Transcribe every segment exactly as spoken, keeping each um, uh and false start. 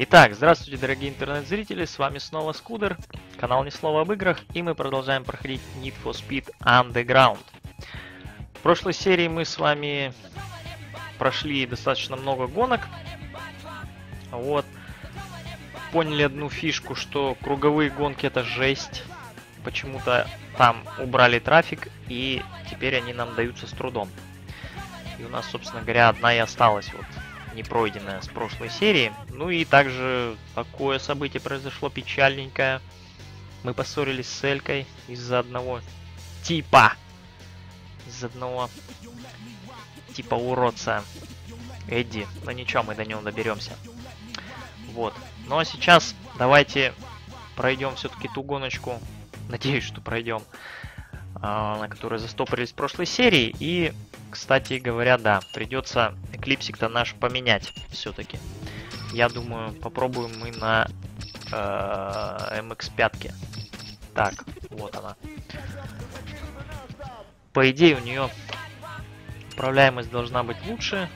Итак, здравствуйте, дорогие интернет-зрители, с вами снова Скудер, канал Ни слова об играх, и мы продолжаем проходить Need for Speed Underground. В прошлой серии мы с вами прошли достаточно много гонок, вот, поняли одну фишку, что круговые гонки это жесть, почему-то там убрали трафик, и теперь они нам даются с трудом. И у нас, собственно говоря, одна и осталась, вот, не пройденная с прошлой серии. Ну и также такое событие произошло печальненькое. Мы поссорились с Элькой из-за одного типа. Из-за одного типа уродца. Эдди. Но ничего, мы до него доберемся. Вот. Ну а сейчас давайте пройдем все-таки ту гоночку. Надеюсь, что пройдем. На которой застопорились в прошлой серии. И, кстати говоря, да, придется эклипсик-то наш поменять все-таки. Я думаю, попробуем мы на э, эм икс пять. Так, вот она. По идее, у нее управляемость должна быть лучше.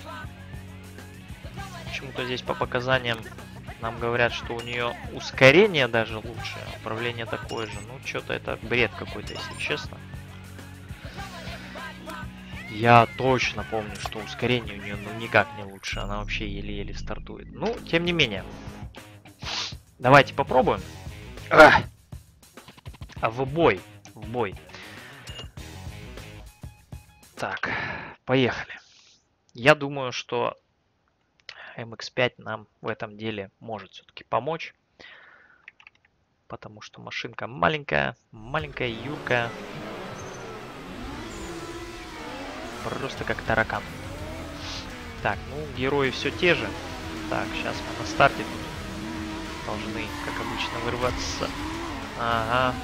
Почему-то здесь по показаниям нам говорят, что у нее ускорение даже лучше, управление такое же. Ну, что-то это бред какой-то, если честно. Я точно помню, что ускорение у нее ну, никак не лучше. Она вообще еле-еле стартует. Ну, тем не менее. Давайте попробуем. А, в бой. В бой. Так, поехали. Я думаю, что эм икс пять нам в этом деле может все-таки помочь. Потому что машинка маленькая, маленькая, юркая. Просто как таракан. Так, ну, герои все те же. Так, сейчас мы на старте тут должны, как обычно, вырваться. Ага.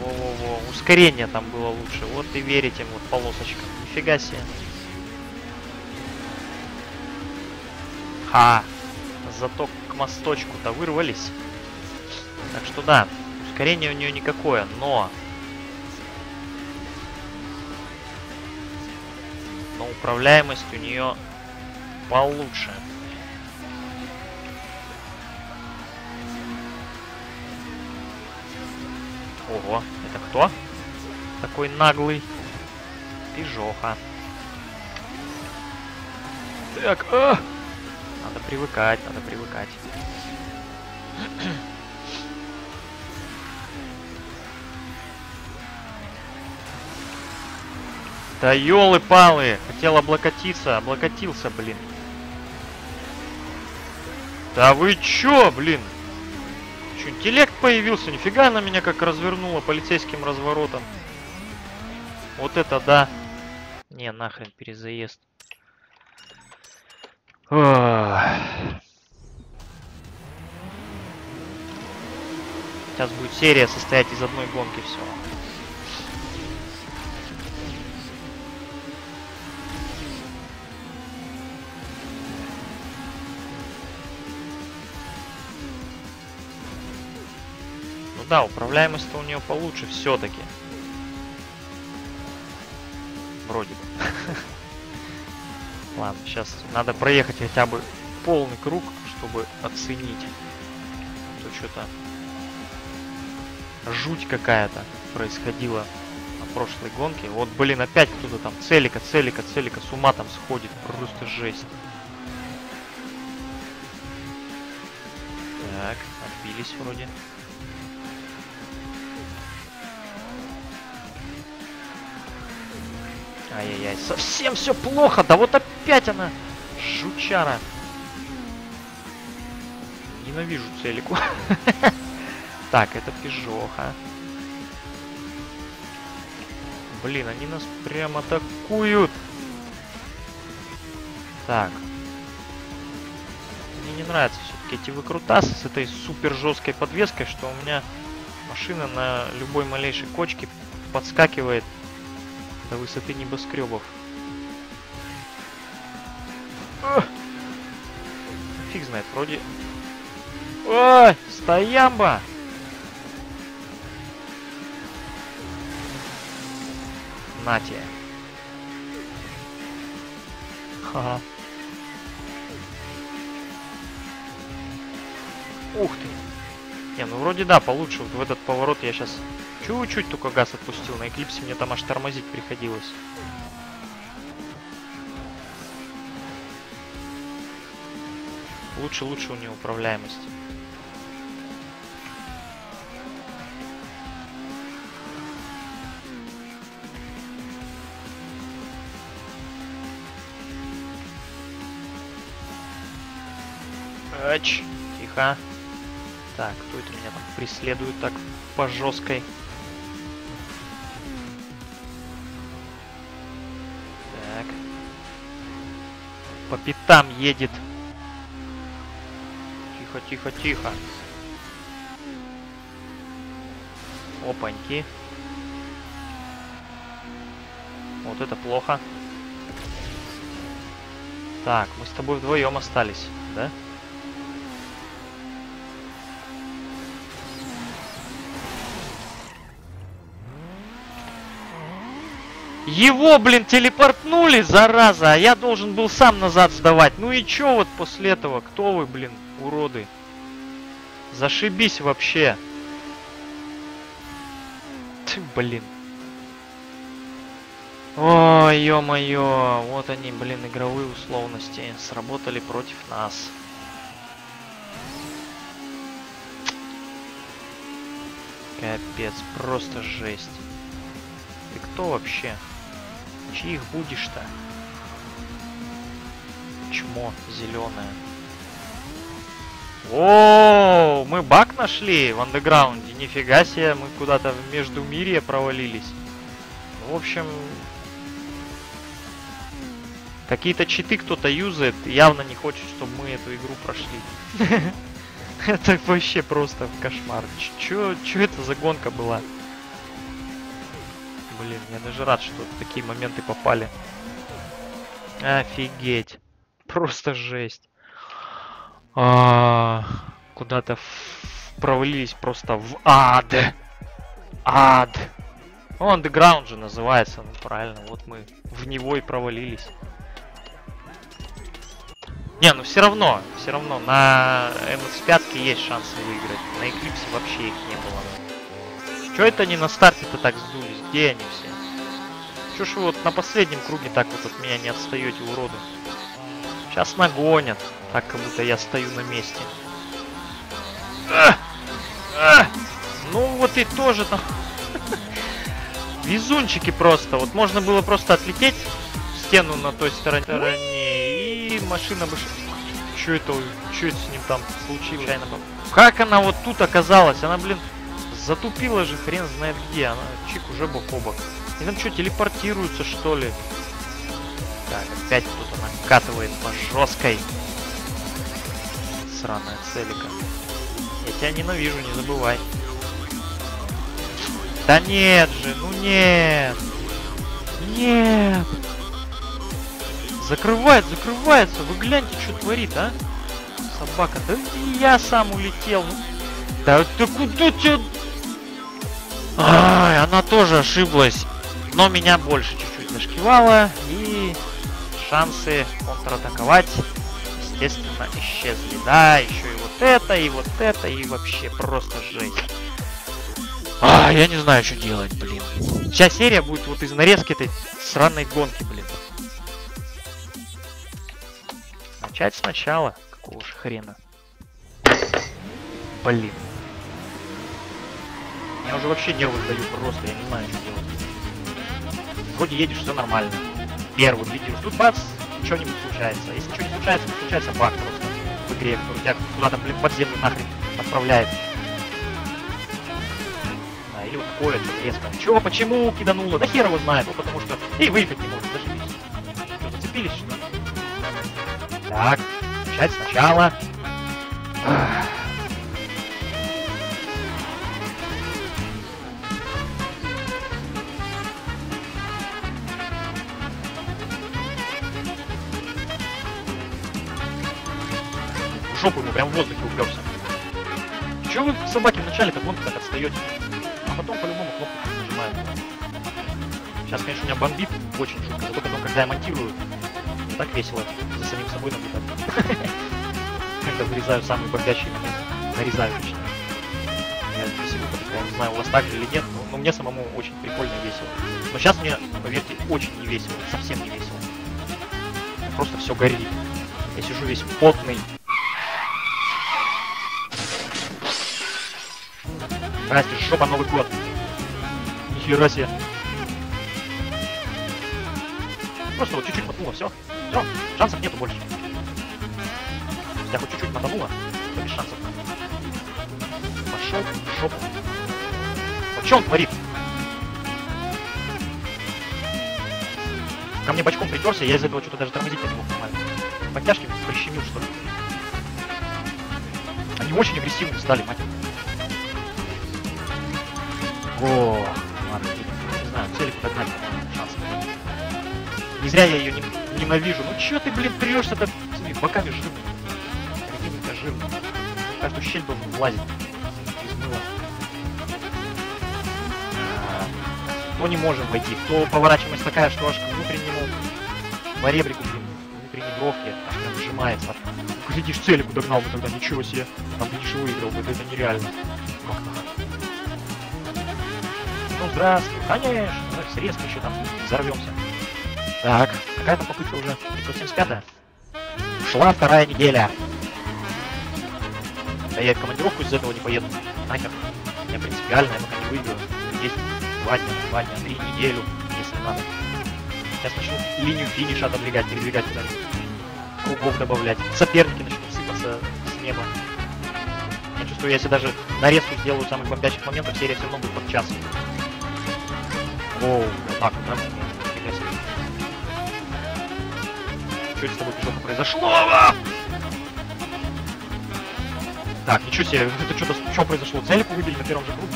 Во-во-во. Ускорение там было лучше. Вот и верите, вот полосочка. Нифига себе. Ха! Зато к мосточку-то вырвались. Так что да, ускорение у нее никакое, но... Но управляемость у нее получше. Ого, это кто? Такой наглый пижоха. Так, а! Надо привыкать, надо привыкать. Да елы-палы, хотел облокотиться, облокотился, блин. Да вы чё, блин? Чё, интеллект появился? Нифига она меня как развернула полицейским разворотом. Вот это да. Не, нахрен перезаезд. Сейчас будет серия состоять из одной гонки всего. Да, управляемость-то у нее получше все-таки. Вроде бы. Ладно, сейчас надо проехать хотя бы полный круг, чтобы оценить. Тут что-то жуть какая-то происходила на прошлой гонке. Вот, блин, опять кто-то там целика, целика, целика, с ума там сходит. Просто жесть. Так, отбились вроде. Ай-яй-яй, совсем все плохо, да вот опять она, жучара. Ненавижу целику. Так, это пижоха. Блин, они нас прям атакуют. Так. Мне не нравятся все-таки эти выкрутасы с этой супер жесткой подвеской, что у меня машина на любой малейшей кочке подскакивает. До высоты небоскребов. О! Фиг знает, вроде... Ой, стоямба! На тебе. Ха-ха. Ух ты! Не, ну вроде да, получше. Вот в этот поворот я сейчас чуть-чуть только газ отпустил. На Эклипсе мне там аж тормозить приходилось. Лучше, лучше у нее управляемость. Ач, тихо. Так, кто это меня там преследует так по жесткой? Так. По пятам едет. Тихо, тихо, тихо. Опаньки. Вот это плохо. Так, мы с тобой вдвоем остались, да? Его, блин, телепортнули, зараза. А я должен был сам назад сдавать. Ну и чё вот после этого? Кто вы, блин, уроды? Зашибись вообще. Ты, блин. Ой, ё-моё. Вот они, блин, игровые условности. Сработали против нас. Капец, просто жесть. Ты кто вообще? Чьих будешь-то? Чмо зеленое. О, мы баг нашли в андеграунде. Нифига себе, мы куда-то в междумирье провалились. В общем, какие-то читы кто-то юзает. Явно не хочет, чтобы мы эту игру прошли. Это вообще просто кошмар. Чё это за гонка была? Блин, я даже рад, что такие моменты попали. Офигеть. Просто жесть. А-а-а, куда-то провалились просто в ад. Ад. Ну, Underground же называется. Ну, правильно, вот мы в него и провалились. Не, ну все равно, все равно на эм икс пять есть шансы выиграть. На Эклипсе вообще их не было. Чё это они на старте-то так сдулись? Где они все? Чё ж вы вот на последнем круге так вот от меня не отстаете, уроды? Сейчас нагонят. Так, как будто я стою на месте. А! А! Ну вот и тоже там... Везунчики просто. Вот можно было просто отлететь в стену на той стороне. И машина бы... Чё это? Чё это с ним там случилось? Как она вот тут оказалась? Она, блин... Затупила же хрен знает где. Она чик уже бок о бок. И там что, телепортируются что ли? Так, опять кто-то накатывает по жесткой. Сраная целика. Я тебя ненавижу, не забывай. Да нет же, ну нет. Нет. Закрывает, закрывается. Вы гляньте, что творит, а? Собака. Да я сам улетел. Да ты куда тебя... Ай, она тоже ошиблась, но меня больше чуть-чуть зашкивала, и шансы контратаковать, естественно, исчезли. Да, еще и вот это, и вот это, и вообще просто жесть. А, я не знаю, что делать, блин. Вся серия будет вот из нарезки этой сраной гонки, блин. Начать сначала? Какого же хрена? Блин. Я уже вообще нервы даю просто, я не знаю, что делать. Вроде едешь, все нормально. Первый видишь, тут бац, что-нибудь случается. Если что-нибудь случается, то случается баг просто в игре, который тебя куда-то, блин, под землю нахрен отправляет. А, или вот такое-то резко. Чего, почему кидануло? Да хер его знает, ну потому что... И выехать не может, зашибись. Что, зацепились, что ли? Так, начать сначала. Жопу ему прям в воздухе уперся. Чё вы, собаки, вначале как вон так отстаете, а потом по-любому кнопку нажимаем. Сейчас, конечно, у меня бомбит очень жутко, зато потом, когда я монтирую, так весело за самим собой наблюдать. Когда вырезаю самые бомбящие моменты. нарезающая. Я не знаю, у вас так или нет, но, но мне самому очень прикольно и весело. Но сейчас мне, поверьте, очень не весело, совсем не весело. Просто все горит. Я сижу весь потный. Здрасте, жопа, Новый год. Нихера себе. Просто вот чуть-чуть мотнуло, все. Все, шансов нету больше. Я хоть чуть-чуть мотанула, то без шансов. Пошел в жопу. Вот что он творит? Ко мне бочком притерся, я из-за этого что-то даже тормозить не смог нормально. Подтяжки прищемил, что ли. Они очень агрессивны стали, мать. О, ладно, не знаю, цели подогнали, шансы. Не зря я ее ненавижу. Ну чё ты, блин, трешься-то своими боками жирными? Какими-то жирными. Каждую щель должен влазить. То не можем войти, то поворачиваемость такая, что аж к внутреннему поребрику, блин, внутренней бровке аж сжимается. Глядишь, целику догнал бы тогда, ничего себе. Там, глядишь, и выиграл бы, это нереально. Ну, здравствуй, конечно, срезка еще там, взорвемся. Так, какая там попытка уже? пятьсот семьдесят пятая? Ушла вторая неделя. Да я в командировку из этого не поеду, нахер. Я принципиально, я пока не выиграю. Есть два дня, два дня, три неделю, если надо. Сейчас начну линию финиша отодвигать, передвигать куда-нибудь. Кругов добавлять. Соперники начнут сыпаться с неба. Я чувствую, если даже нарезку сделаю самых бомбящих моментов, серия все равно будет под час. Воу, так, да? Что это с тобой, пешок, произошло? Так, ничего себе, это что-то, что произошло? Целику выбили на первом же круге?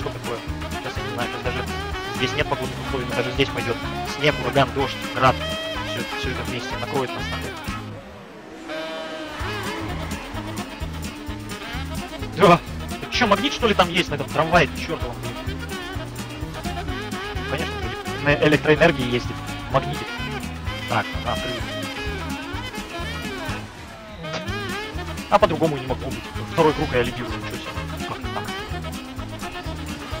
Что такое? Сейчас я не знаю, сейчас даже здесь нет погодных условий, но даже здесь пойдет снег, ураган, дождь, град. Все, все это вместе накроет нас на это. Да, это что, магнит, что ли, там есть на этом трамвае? Чертова, блин. Конечно, на электроэнергии ездит, магнитит. Так, она открыта. А по-другому не могло быть. Второй круг я лидирую, ничего себе. Как так?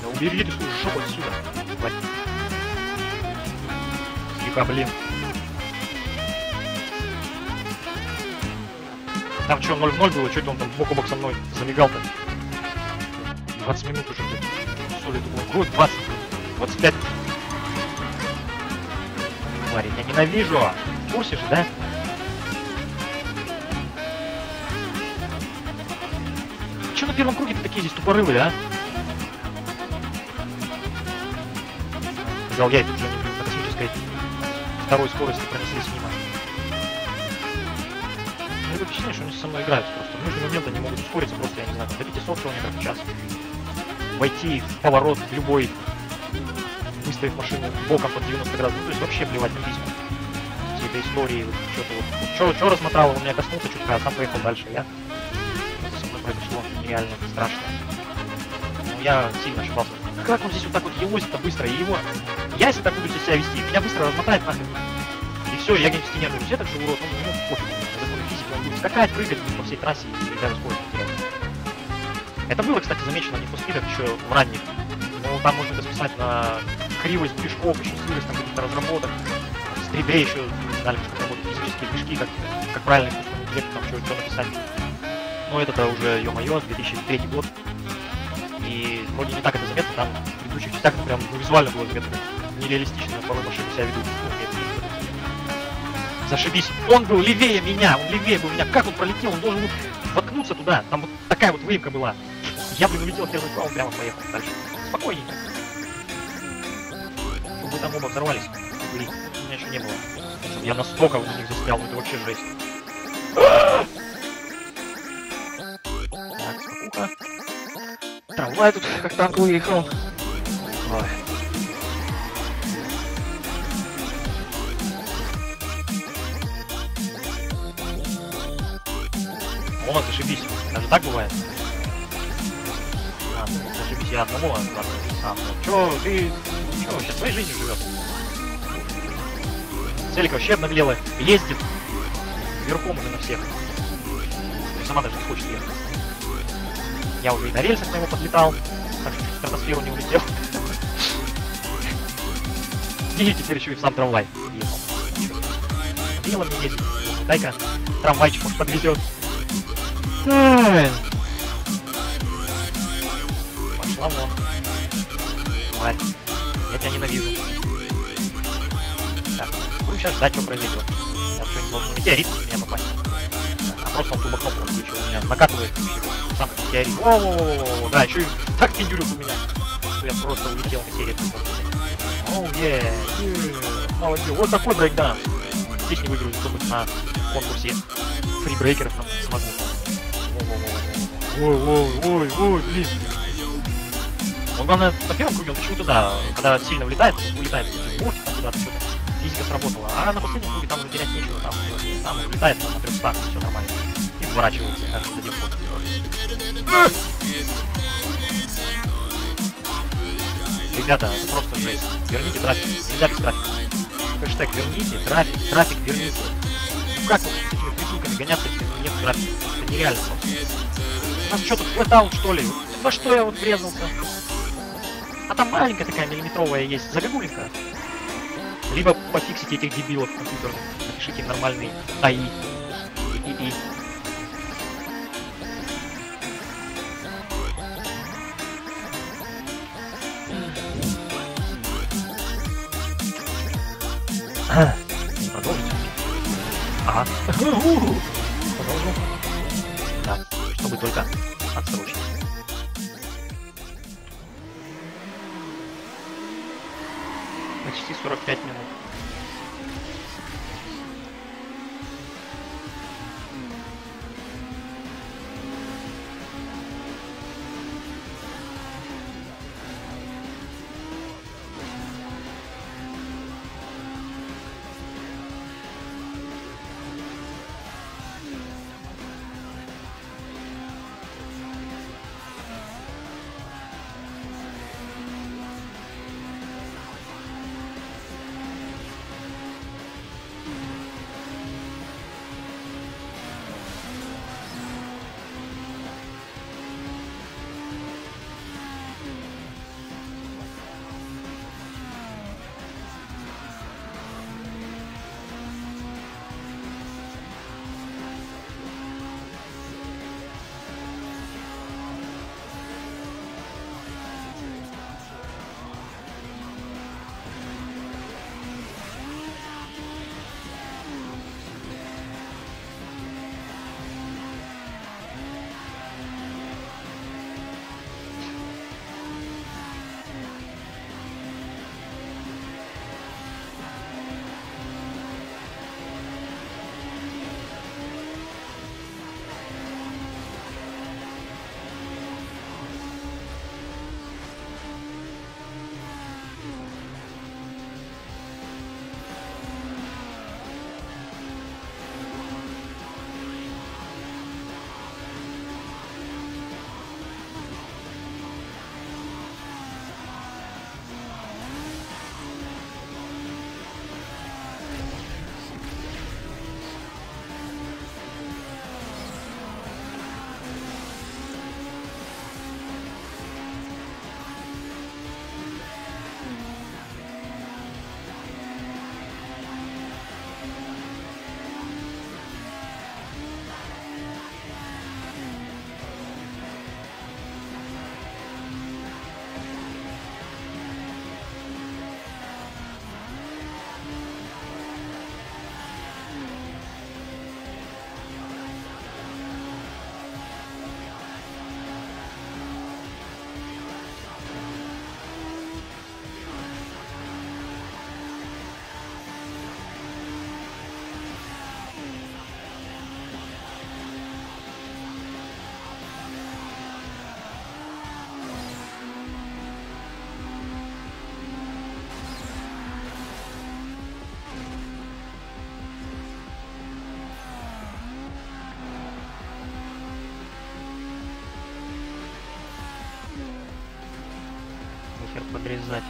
Да убери ты свою жопу отсюда. Хватит. Фига, блин. Там что, ноль в ноль было? Что это он там бок о бок со мной замигал-то? двадцать минут уже. Что ли это было? Круг двадцать, двадцать пять. Парень, я ненавижу! В курсе же, да? Че на первом круге-то такие здесь тупорылые, а? Сказал я, это уже не на космической второй скорости пронеслись мимо. Ну, это впечатление, что они со мной играют просто. В нужный момент они могут ускориться просто, я не знаю, до пятисот километров в час. Войти в поворот в любой, выставив машину боком под девяносто градусов, ну, то есть вообще плевать на письма. Все этой истории, вот, что-то вот. Че, че размотало, он меня коснулся чутка, а сам поехал дальше, я. Со мной произошло нереально страшно. Ну, я сильно ошибался. Как он здесь вот так вот елозит-то быстро, и его... Я если так буду здесь себя вести, меня быстро размотает нахрен. И все, я где-нибудь в стене живу, все так же урод, он ну, пофиг, на законы физики, он будет скакать, прыгать по всей трассе и даже скорость теряет. Это было, кстати, замечено в Need for Speed еще в ранних. Ну, там можно это списать на кривость движков, еще сырость там каких-то разработок. С три дэ еще знали, что работают физические движки, как, как правильно искусственный интеллект, там что-то написать. Но это-то уже, ё-моё, две тысячи третий год. И вроде не так это заметно, там в предыдущих частях это прям ну, визуально было заметно. Нереалистично, порой машины себя ведут. Зашибись, он был левее меня, он левее был меня. Как он пролетел, он должен был воткнуться туда. Там вот такая вот выемка была. Я бы улетел первый круг, он прямо поехал дальше. Спокойненько. Вы там оба взорвались. Блин, у меня еще не было. Я настолько в них застрял, это вообще жесть. Так, спокуха. Трамвай тут как танк выехал. Ой. О, зашибись. Даже так бывает. Зашибись я одному, а ладно, сам. Чё, ты... Чё, вообще своей жизнью живёт? Целик вообще обнаглела. Ездит. Верхом уже на всех. Сама даже не хочет ехать. Я уже и на рельсах на него подлетал, так что в стратосферу не улетел. И теперь еще и в сам трамвай. Дело здесь. Дай-ка трамвайчик он подвезет. Пошла вон. Тварь. Я тебя ненавижу. Так, буду сейчас ждать, что произойдет. Я что-нибудь должен метеорит в меня попасть. А просто он тупо кнопку включил. У меня накатывает сам метеорит. О-о-о-о-о-о-о. Да, еще и так пиндюрил у меня, что я просто улетел метеорит. Оу, е, молодец. Вот такой брейкдаун. Здесь не выиграю, чтобы на конкурсе фрибрейкеров там смогу. Ой, ой, ой, ой, блин. Он, главное, на первом круге он почему-то, да, когда сильно влетает, улетает в бурки, там куда-то что-то, физика сработала. А на последнем круге там уже терять нечего, там, там улетает, там на трёхстах, все нормально. И сворачивается, как это делает. Ребята, это просто жесть. Верните трафик, нельзя без трафика. Хэштег верните, трафик, трафик верните. Ну как вот с этими придурками гоняться, если нет трафика? Это нереально просто. Нас что тут, флэт-аут что ли? Во что я вот врезался? А там маленькая такая миллиметровая есть забегулинка. Либо пофиксите этих дебилов компьютерных, напишите нормальный АИ. И-и-и. Продолжите. Ага. Продолжу. Да, чтобы только отсрочить. Почти сорок пять минут. Подрезать.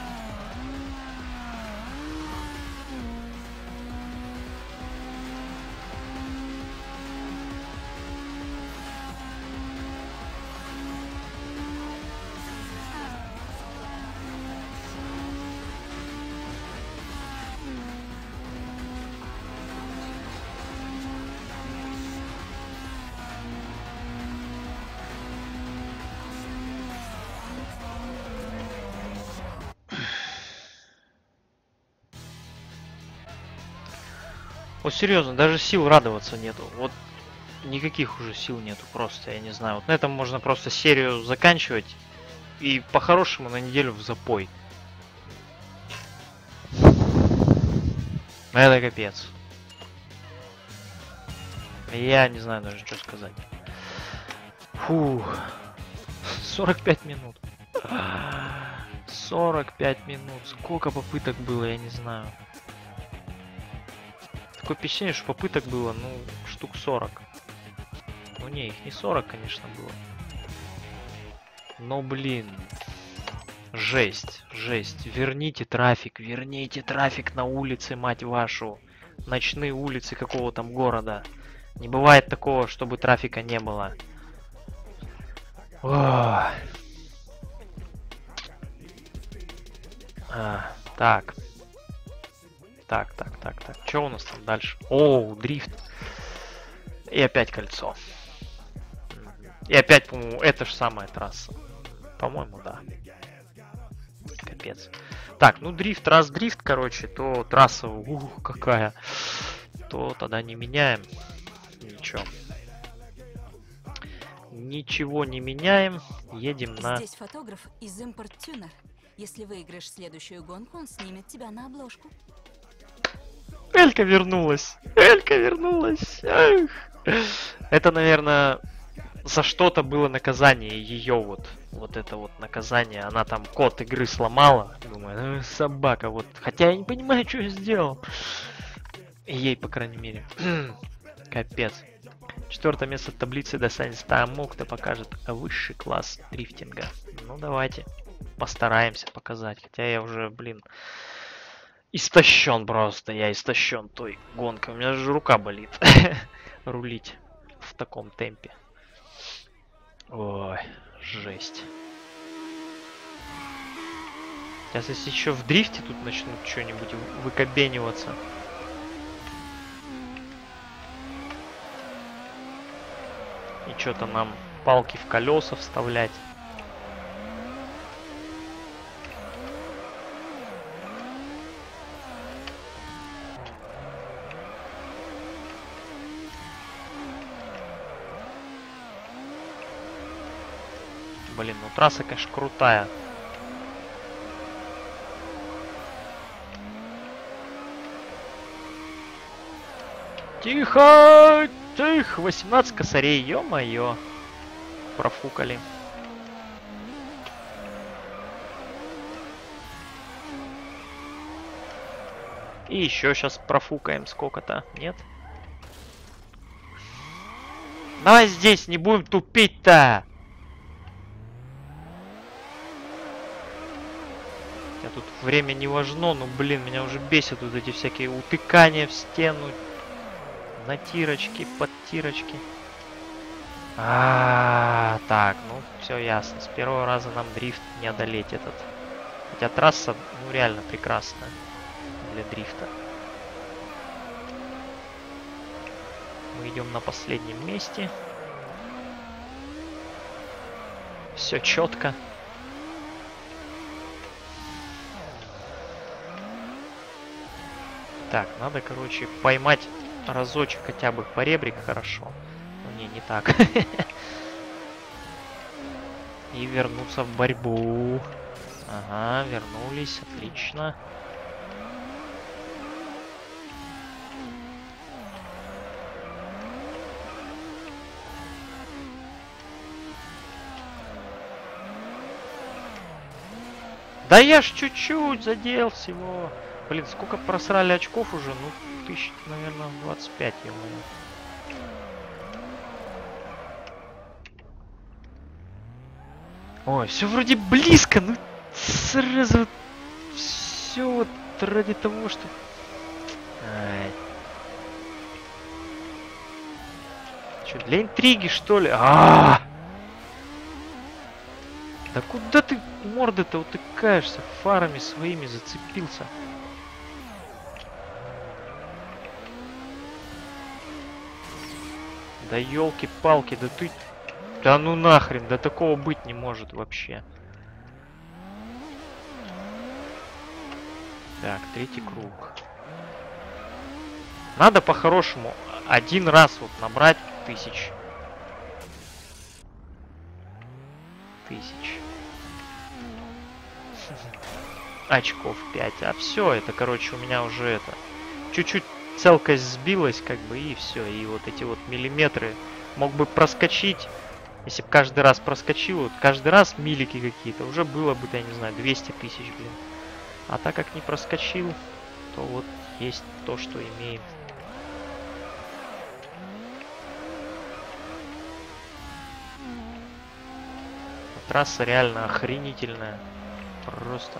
Вот серьезно, даже сил радоваться нету. Вот никаких уже сил нету. Просто, я не знаю. Вот на этом можно просто серию заканчивать. И по-хорошему на неделю в запой. Это капец. Я не знаю даже, что сказать. Фух. сорок пять минут. сорок пять минут. Сколько попыток было, я не знаю. Такое впечатление, что попыток было, ну, штук сорок. Ну, не, их не сорок, конечно, было. Но, блин. Жесть, жесть. Верните трафик, верните трафик на улице, мать вашу. Ночные улицы какого там города. Не бывает такого, чтобы трафика не было. О. А, так. Так, так, так, так. Что у нас там дальше? О, дрифт. И опять кольцо. И опять, по-моему, это же самая трасса. По-моему, да. Капец. Так, ну дрифт, раз дрифт, короче, то трасса, ух, какая. То тогда не меняем. Ничего. Ничего не меняем. Едем на... Здесь фотограф из Импорт-Тюнер. Если выиграешь следующую гонку, он снимет тебя на обложку. Элька вернулась. Элька вернулась. Эх. Это, наверное, за что-то было наказание ее вот. Вот это вот наказание. Она там код игры сломала. Думаю, э, собака вот. Хотя я не понимаю, что я сделал. Ей, по крайней мере. Капец. Четвертое место в таблице достанется тому, кто покажет высший класс дрифтинга. Ну, давайте. Постараемся показать. Хотя я уже, блин, истощен просто. Я истощен той гонкой. У меня же рука болит. Рулить в таком темпе. Ой, жесть. Сейчас если еще в дрифте тут начнут что-нибудь выкобениваться. И что-то нам палки в колеса вставлять. Блин, ну трасса, конечно, крутая. Тихо! Тихо! восемнадцать косарей, ё-моё. Профукали. И еще сейчас профукаем сколько-то, нет? Давай здесь, не будем тупить-то! Тут время не важно, но, блин, меня уже бесят вот эти всякие утыкания в стену, натирочки, подтирочки. А, -а, а, так, ну все ясно. С первого раза нам дрифт не одолеть этот. Хотя трасса, ну, реально прекрасная для дрифта. Мы идем на последнем месте. Все четко. Так, надо, короче, поймать разочек хотя бы поребрик, хорошо. Ну, не, не так. И вернуться в борьбу. Ага, вернулись, отлично. Да я ж чуть-чуть задел всего. Блин, сколько просрали очков уже? Ну, тысяч, наверное, двадцать пять, я думаю. Ой, все вроде близко, ну сразу все вот ради того, что... Ай. Че, для интриги, что ли? А-а-а! Да куда ты, морда-то, утыкаешься? Фарами своими зацепился. Да елки-палки, да ты... Да ну нахрен, да такого быть не может вообще. Так, третий круг. Надо по-хорошему один раз вот набрать тысяч. Тысяч. Очков пять. А все, это, короче, у меня уже это... Чуть-чуть целкость сбилась, как бы, и все. И вот эти вот миллиметры мог бы проскочить. Если бы каждый раз проскочил, вот каждый раз милики какие-то, уже было бы, я не знаю, двести тысяч, блин. А так как не проскочил, то вот есть то, что имеем. Трасса реально охренительная. Просто.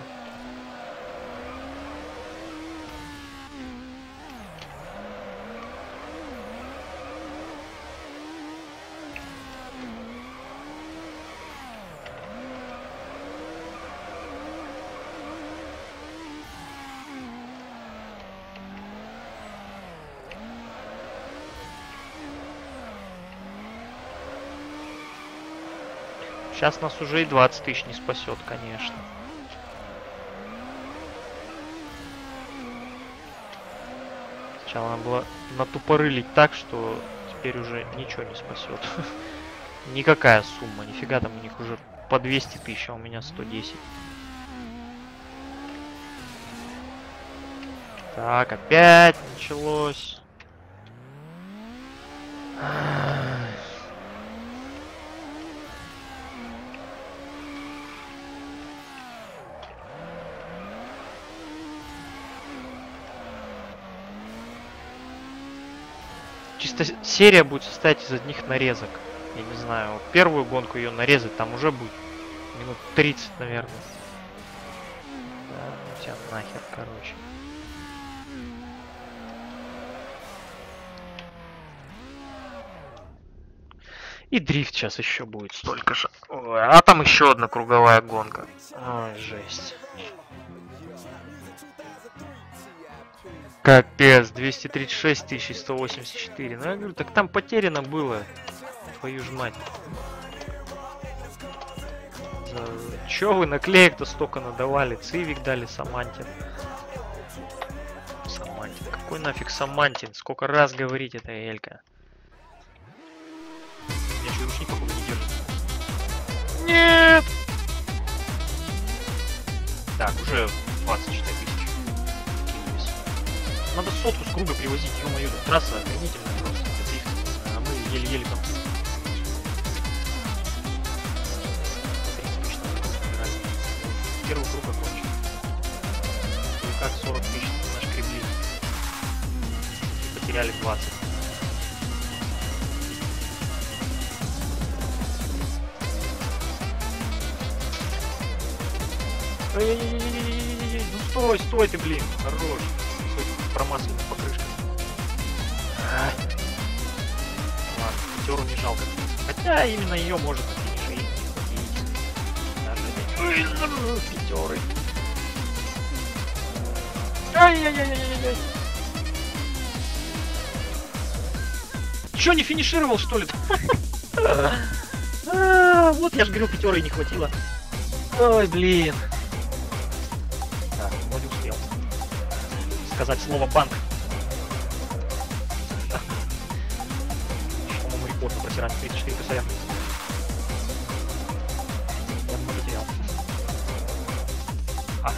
Сейчас нас уже и двадцать тысяч не спасет, конечно. Сначала надо было натупорылить так, что теперь уже ничего не спасет. Никакая сумма, нифига, там у них уже по двести тысяч, а у меня сто десять. Так, опять началось. Серия будет состоять из одних нарезок. Я не знаю, вот первую гонку ее нарезать, там уже будет минут тридцать, наверное. Да, ну тебя нахер, короче. И дрифт сейчас еще будет столько же. Ой, а там еще одна круговая гонка. Ой, жесть. Капец, двести тридцать шесть тысяч, сто восемьдесят четыре. Ну я говорю, так там потеряно было. Твою ж мать. За... Че вы наклеек-то столько надавали? Цивик дали, Самантин. Самантин. Какой нафиг Самантин? Сколько раз говорить это, Элька? Я же ручник походу не держу. Нет! Так, уже двадцать четыре тысячи. Надо сотку с круга привозить, ё-моё, трасса охренительная просто, а мы еле-еле там. Первый круг окончен. И как сорок тысяч наш кребли. И потеряли двадцать. Эй-эй-эй-эй-эй-эй-эй-эй, ну стой, стой ты, блин, хорош. Промасляна покрышка. Ладно, пятеру не жалко. Хотя именно ее можно на финише и даже пятеры. Ай-яй-яй-яй-яй-яй. Че, не финишировал, что ли? Вот я же говорил, пятеры не хватило. Ой, блин. Сказать слово банк. По-моему, рекорд на протирание тридцать четыре процента. Я бы потерял. А.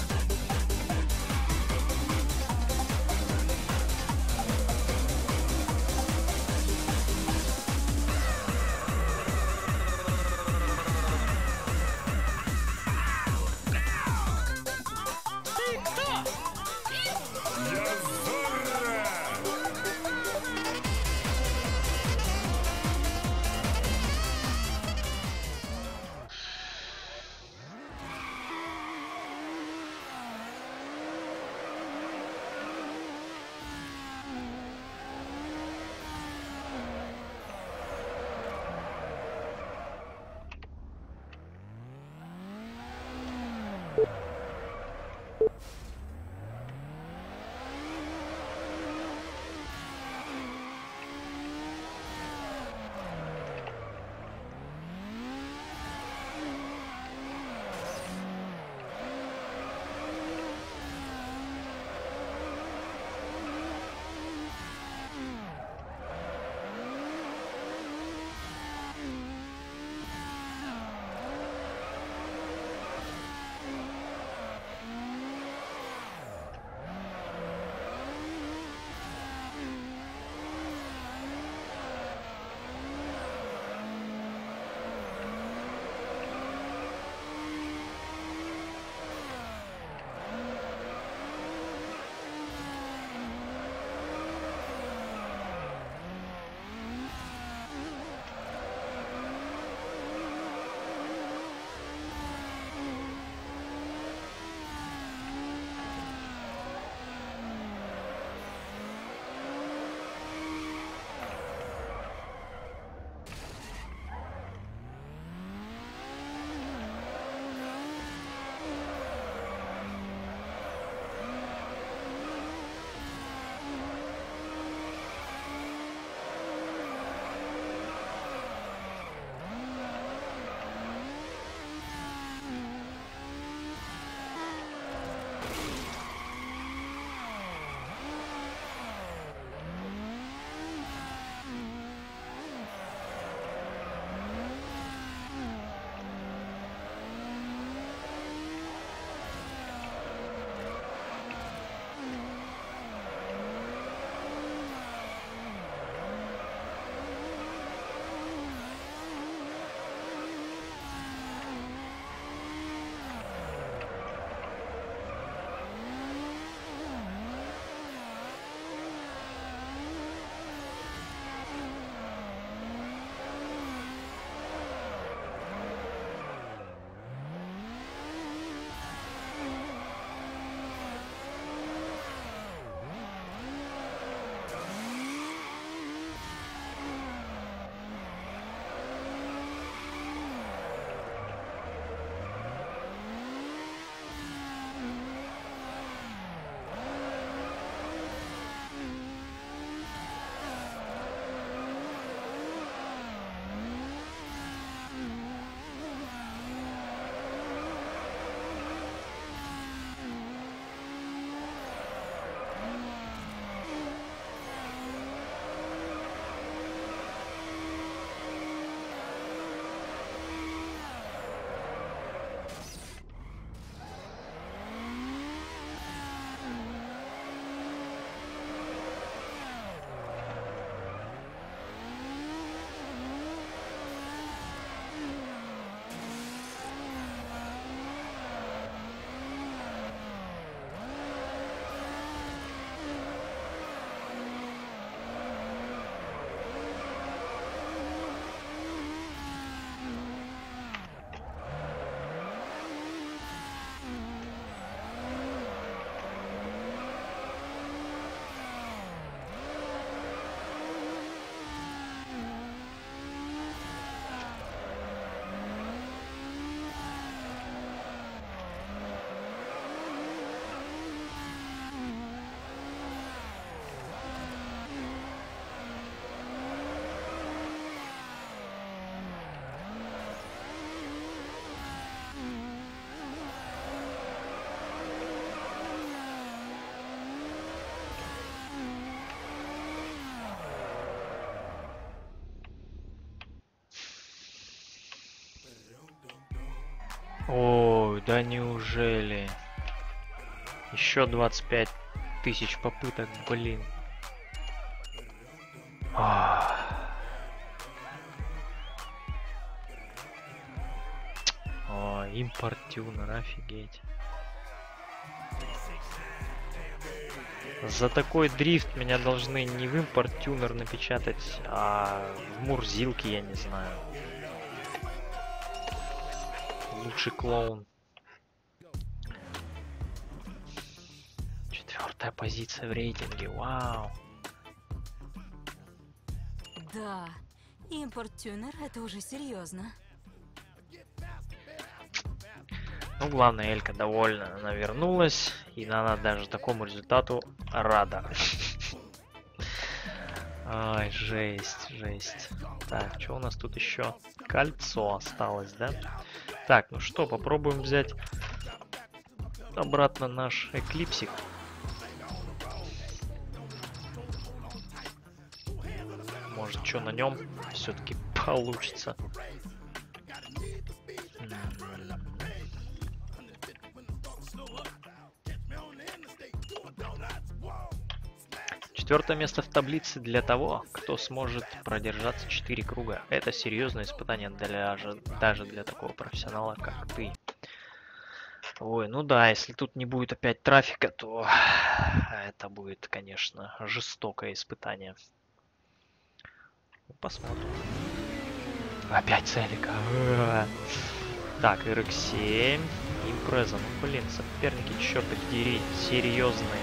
Ой, да неужели? Еще двадцать пять тысяч попыток, блин. А -а -а. О, импорт тюнер, офигеть. За такой дрифт меня должны не в импорт тюнер напечатать, а в мурзилке, я не знаю. Лучший клоун. Четвертая позиция в рейтинге. Вау. Да, импорт-тюнер это уже серьезно. Ну, главное, Элька довольна, она вернулась, и она даже такому результату рада. Ай, жесть, жесть. Так, что у нас тут еще? Кольцо осталось, да? Так, ну что, попробуем взять обратно наш эклипсик. Может, что на нем все-таки получится. Четвертое место в таблице для того, кто сможет продержаться четыре круга. Это серьезное испытание для, даже для такого профессионала, как ты. Ой, ну да, если тут не будет опять трафика, то это будет, конечно, жестокое испытание. Посмотрим. Опять целика. Так, эр икс семь, Impreza. Ну, блин, соперники, черт подери, серьезные.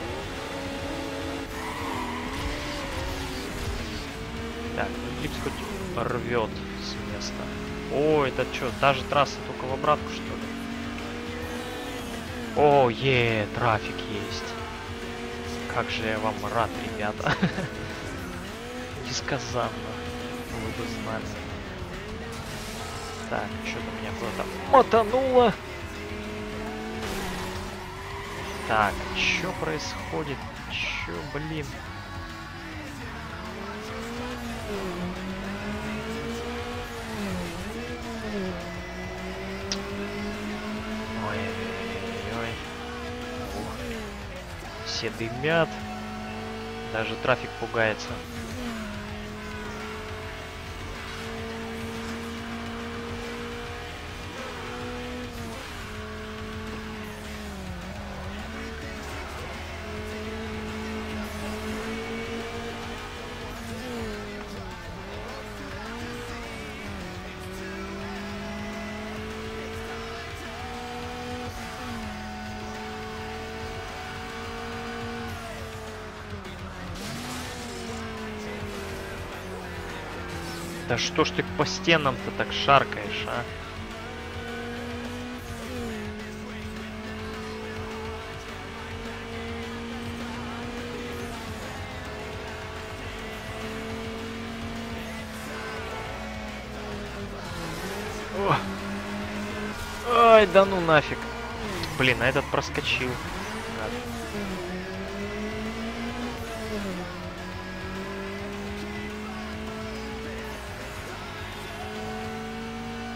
Так, Eclipse хоть порвет с места. О, это что, даже трасса только в обратку, что ли? О, е, трафик есть. Как же я вам рад, ребята. Несказанно. Вы бы знали. Так, что-то меня куда-то мотануло. Так, что происходит? Че, блин? Ой-ой-ой. Все дымят. Даже трафик пугается. Да что ж ты по стенам-то так шаркаешь, а? О! Ай, да ну нафиг. Блин, а этот проскочил.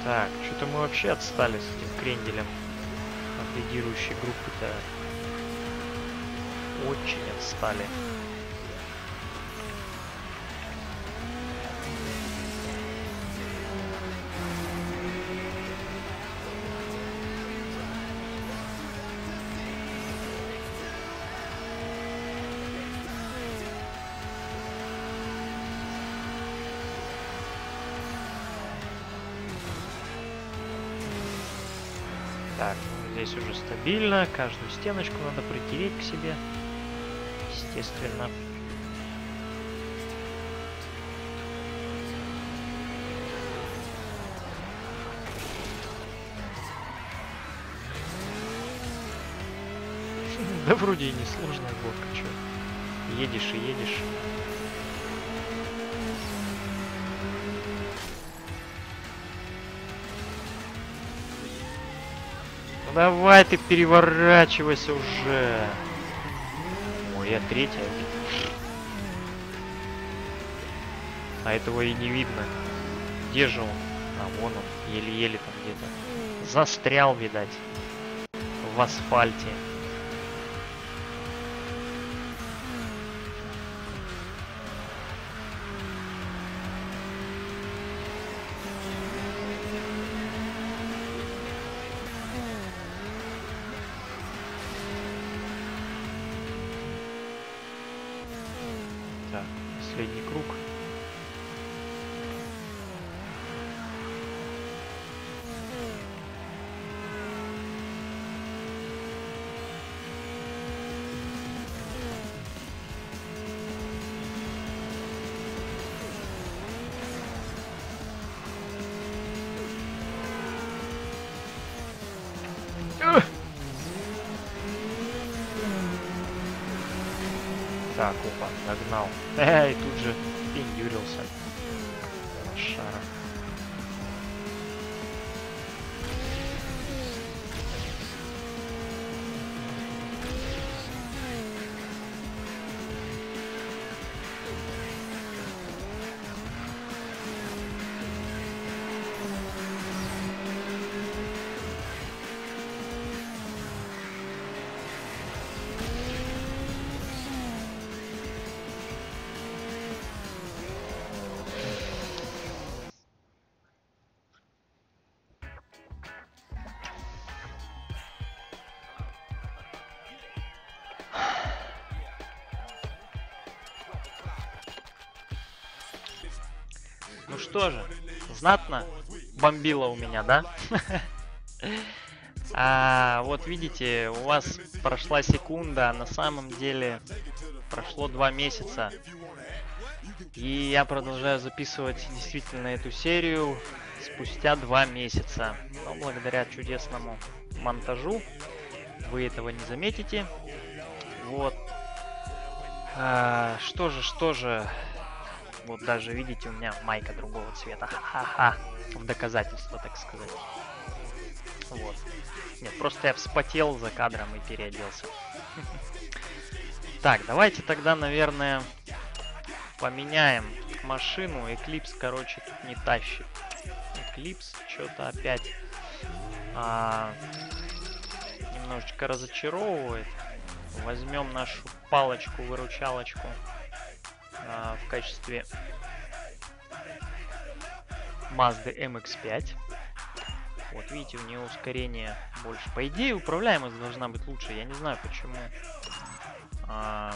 Так, что-то мы вообще отстали с этим кренделем от лидирующей группы-то. Очень отстали. Так, здесь уже стабильно, каждую стеночку надо притереть к себе, естественно. Да вроде и несложная лодка, чё. Едешь и едешь. Давай ты переворачивайся уже. Ой, я третья. А этого и не видно. Где же он? А, вон он. Еле-еле там где-то. застрял, видать, в асфальте. Так, опа, догнал. Э, и тут же пиндюрился. Лошара. Ну что же, знатно бомбило у меня, да? А вот видите, у вас прошла секунда, а на самом деле прошло два месяца. И я продолжаю записывать действительно эту серию спустя два месяца. Но благодаря чудесному монтажу вы этого не заметите. Вот. А, что же, что же... Вот даже, видите, у меня майка другого цвета. Ха-ха-ха. В доказательство, так сказать. Вот. Нет, просто я вспотел за кадром и переоделся. Так, давайте тогда, наверное, поменяем машину. Eclipse, короче, тут не тащит. Eclipse что-то опять а, немножечко разочаровывает. Возьмем нашу палочку-выручалочку в качестве Mazda эм икс пять. Вот видите, у нее ускорение больше. По идее, управляемость должна быть лучше. Я не знаю почему. А,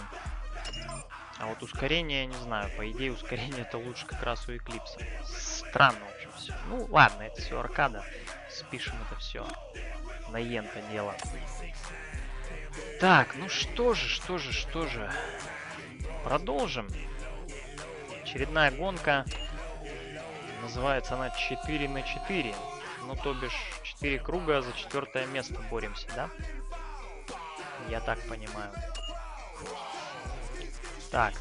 а вот ускорение, не знаю. По идее, ускорение это лучше как раз у Eclipse. Странно, в общем, все. Ну ладно, это все аркада. Спишем это все на Енто дело. Так, ну что же, что же, что же. Продолжим. Очередная гонка. Называется она четыре на четыре. Ну, то бишь, четыре круга за четвертое место боремся, да? Я так понимаю. Так.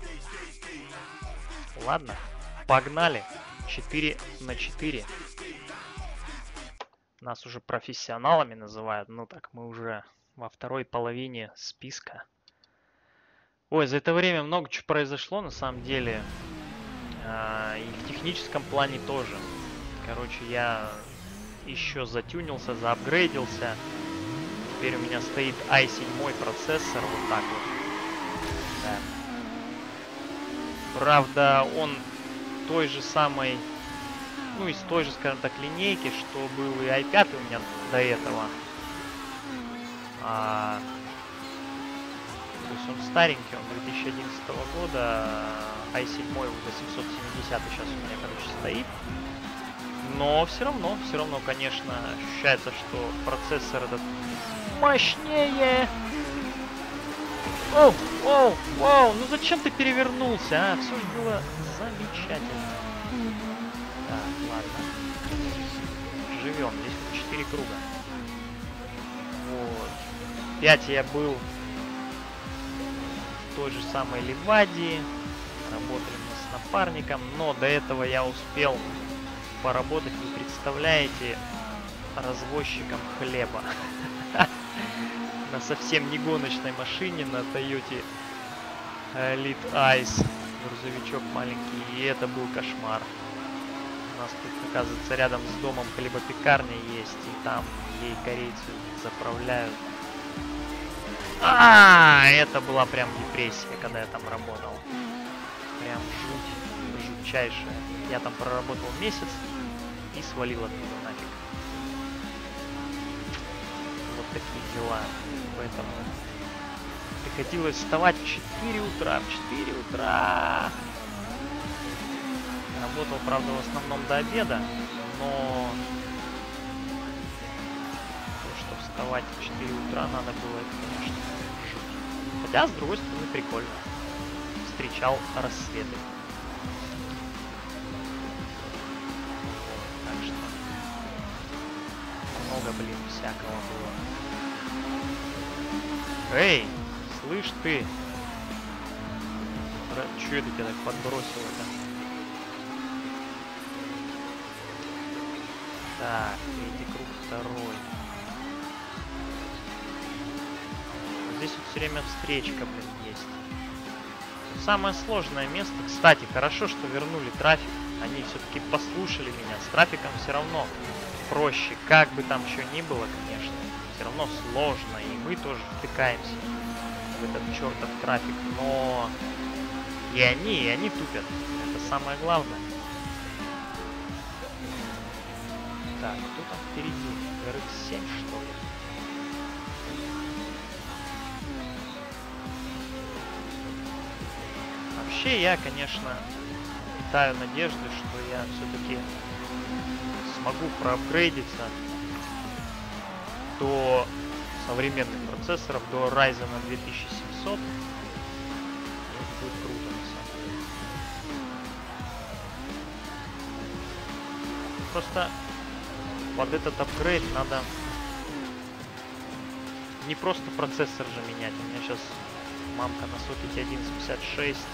Ладно. Погнали. четыре на четыре. Нас уже профессионалами называют. Ну, так мы уже во второй половине списка. Ой, за это время много чего произошло, на самом деле, и в техническом плане тоже. Короче, я еще затюнился, заапгрейдился. Теперь у меня стоит ай семь процессор, вот так вот. Да. Правда, он той же самой, ну, из той же, скажем так, линейки, что был и ай пять у меня до этого. А... То есть он старенький, он две тысячи одиннадцатого года, ай семь восемьсот семьдесят сейчас у меня, короче, стоит. Но все равно, все равно, конечно, ощущается, что процессор этот мощнее. Оу, оу, оу, ну зачем ты перевернулся, а? Все же было замечательно. Так, ладно. Живем, здесь четыре круга. Вот. пять я был... той же самой Ливадии, работали мы с напарником, но до этого я успел поработать, вы представляете, развозчиком хлеба на совсем не гоночной машине, на Toyota Elite Ice, грузовичок маленький, и это был кошмар. У нас тут, оказывается, рядом с домом хлебопекарня есть, и там ей корейцы заправляют. А, это была прям депрессия, когда я там работал. Прям жуть, жутчайшая. Я там проработал месяц и свалил оттуда нафиг. Вот такие дела. Поэтому приходилось вставать в четыре утра, в четыре утра. Работал, правда, в основном до обеда, но то, что вставать в четыре утра надо было, это, конечно, жутко. Хотя, с другой стороны, прикольно. Встречал рассветы. Так что много, блин, всякого было. Эй, слышь ты! Чё это тебя так подбросило-то? Так, третий круг, второй. Здесь вот все время встречка, блин, есть. Самое сложное место. Кстати, хорошо, что вернули трафик. Они все-таки послушали меня. С трафиком все равно проще. Как бы там что ни было, конечно. Все равно сложно. И мы тоже втыкаемся в этот чертов трафик. Но и они, и они тупят. Это самое главное. Так, кто там впереди? эр икс семь, что ли? Вообще, я, конечно, питаю надежды, что я все-таки смогу проапгрейдиться до современных процессоров, до Райзен две тысячи семьсот. Это будет круто, на самом деле. Просто... под этот апгрейд надо не просто процессор же менять. У меня сейчас мамка на Сокете тысяча сто пятьдесят шесть,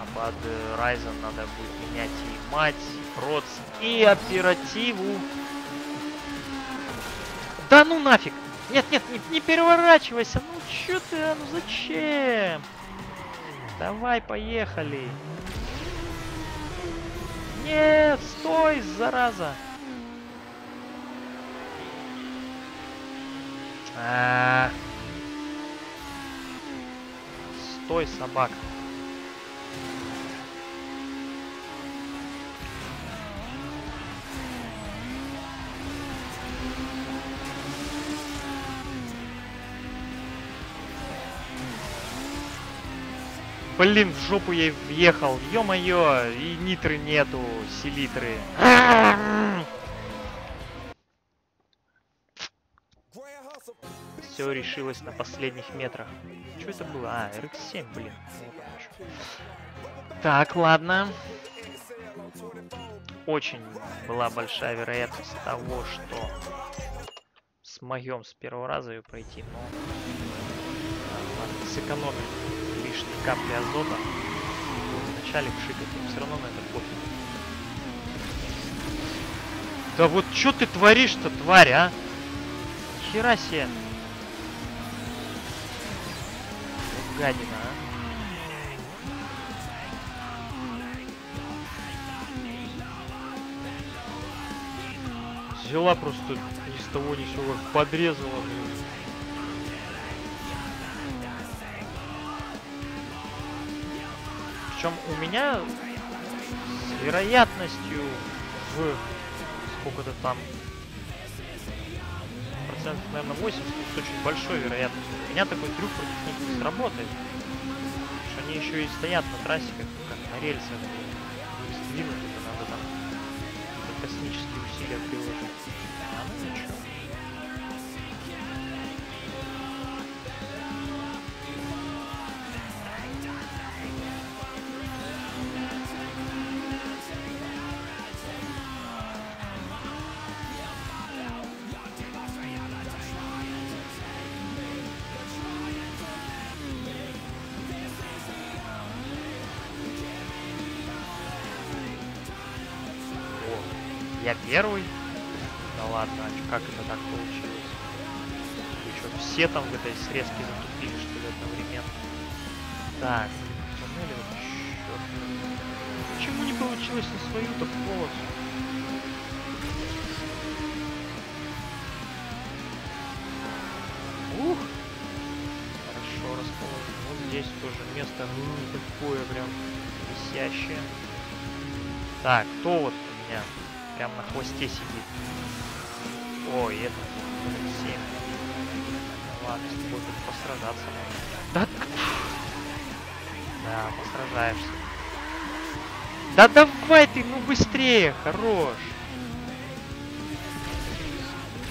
а под Ryzen надо будет менять и мать, и проц, и оперативу. Да ну нафиг! Нет, нет, не, не переворачивайся! Ну чё ты, ну зачем? Давай, поехали! Нет, стой, зараза! А-а-а. Стой, собак. Блин, в жопу я въехал. Ё-моё, и нитры нету, селитры. Все решилось на последних метрах. Что это было? А, эр икс семь, блин. Так, ладно. Очень была большая вероятность того, что смогем с первого раза ее пройти, но ладно, сэкономим лишние капли азота. Вначале пшикать, но все равно на это пофиг. Да вот что ты творишь-то, тварь, а? Хера себе. Гадина, а? Взяла просто ни с того ни с сего, подрезала. Причем у меня с вероятностью в сколько-то там процентов, наверное, восемьдесят, с очень большой вероятностью. У меня такой трюк против них не сработает. Потому что они еще и стоят на трассе, как, как на рельсах. Сдвинуть это надо там. Это космические усилия приложить. А ну ничего. Я первый? Да ладно, а как это так получилось? И что, все там в этой срезке затупили, что ли, одновременно? Так, туннели, вот черт. почему не получилось на свою-то полосу? Ух! Хорошо расположен. Вот здесь тоже место такое прям висящее. Так, кто вот у меня прям на хвосте сидит? Ой, это семь. Ладно, с тобой тут посражаться можно. Да, да, посражаешься. Да давай ты, ну быстрее, хорош.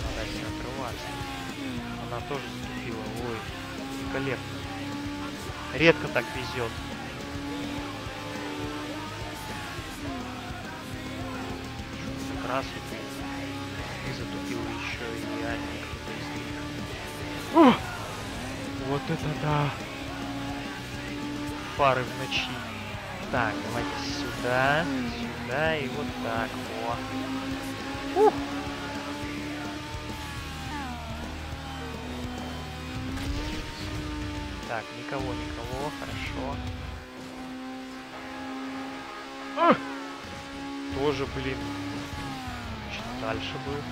Надо не отрываться. Она тоже ступила, ой, великолепно. Редко так везет. Красный. И затупил еще и реально. Вот это да. Фары в ночи. Так, давайте сюда, сюда и вот так. О. Ух. Так, никого, никого, хорошо. А! Тоже, блин. Значит, дальше будет.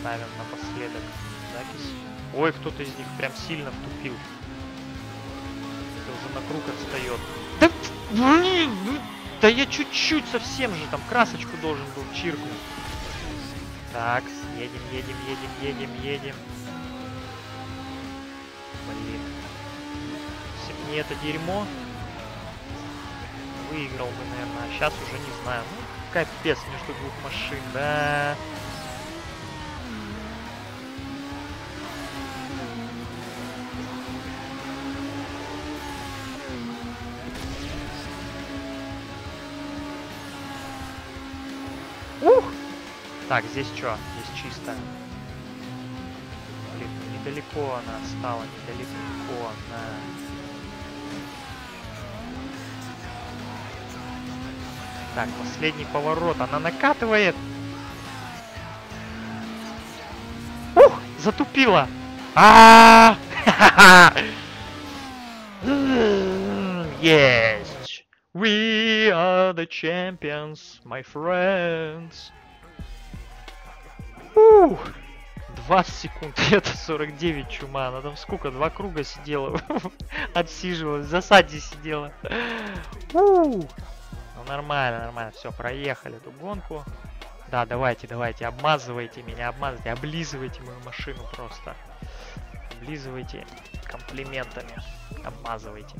Ставим напоследок закись. Ой, кто-то из них прям сильно втупил. Это уже на круг отстает. Да, да я чуть-чуть совсем же там красочку должен был чиркнуть. Так, едем, едем, едем, едем, едем. Блин. Если бы не это дерьмо, выиграл бы, наверное. А сейчас уже не знаю. Ну, капец между двух машин, да. Так, здесь что? Здесь чисто. Блин, недалеко она отстала, недалеко она. Так, последний поворот, она накатывает. Ух, затупила. А, есть. We are the champions, my friends. Ух, двадцать секунд, это сорок девять, чума. Она там сколько, два круга сидела, отсиживалась, в засаде сидела. Ну, нормально, нормально, все, проехали эту гонку. Да, давайте, давайте, обмазывайте меня, обмазывайте, облизывайте мою машину просто. Облизывайте комплиментами, обмазывайте.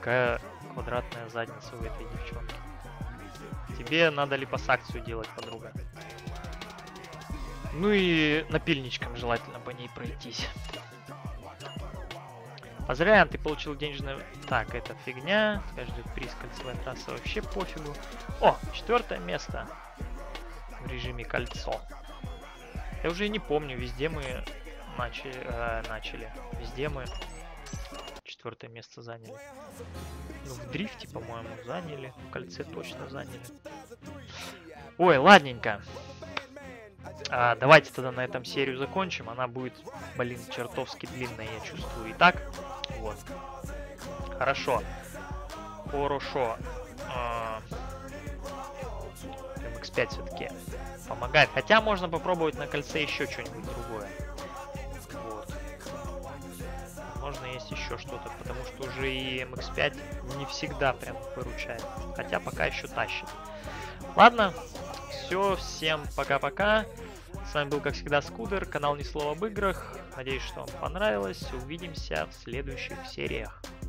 Какая квадратная задница у этой девчонки. Тебе надо липосакцию делать, подруга. Ну и напильничком желательно по ней пройтись. А зря ты получил денежную... Так, это фигня. Каждый приз кольцевой трассы вообще пофигу. О, четвертое место в режиме кольцо. Я уже и не помню, везде мы начали... Э, начали. Везде мы четвертое место заняли. Ну, в дрифте, по-моему, заняли. В кольце точно заняли. Ой, ладненько. А, давайте тогда на этом серию закончим. Она будет, блин, чертовски длинная, я чувствую. Итак, вот. Хорошо. Хорошо. А... эм икс пять все-таки помогает. Хотя можно попробовать на кольце еще что-нибудь другое. Можно есть еще что-то, потому что уже и эм икс пять не всегда прям выручает, хотя пока еще тащит. Ладно, все, всем пока-пока. С вами был, как всегда, Скудер, канал Ни слова об играх. Надеюсь, что вам понравилось. Увидимся в следующих сериях.